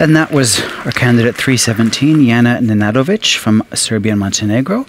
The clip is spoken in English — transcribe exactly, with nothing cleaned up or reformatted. And that was our candidate three seventeen, Jana Nenadovic from Serbia and Montenegro.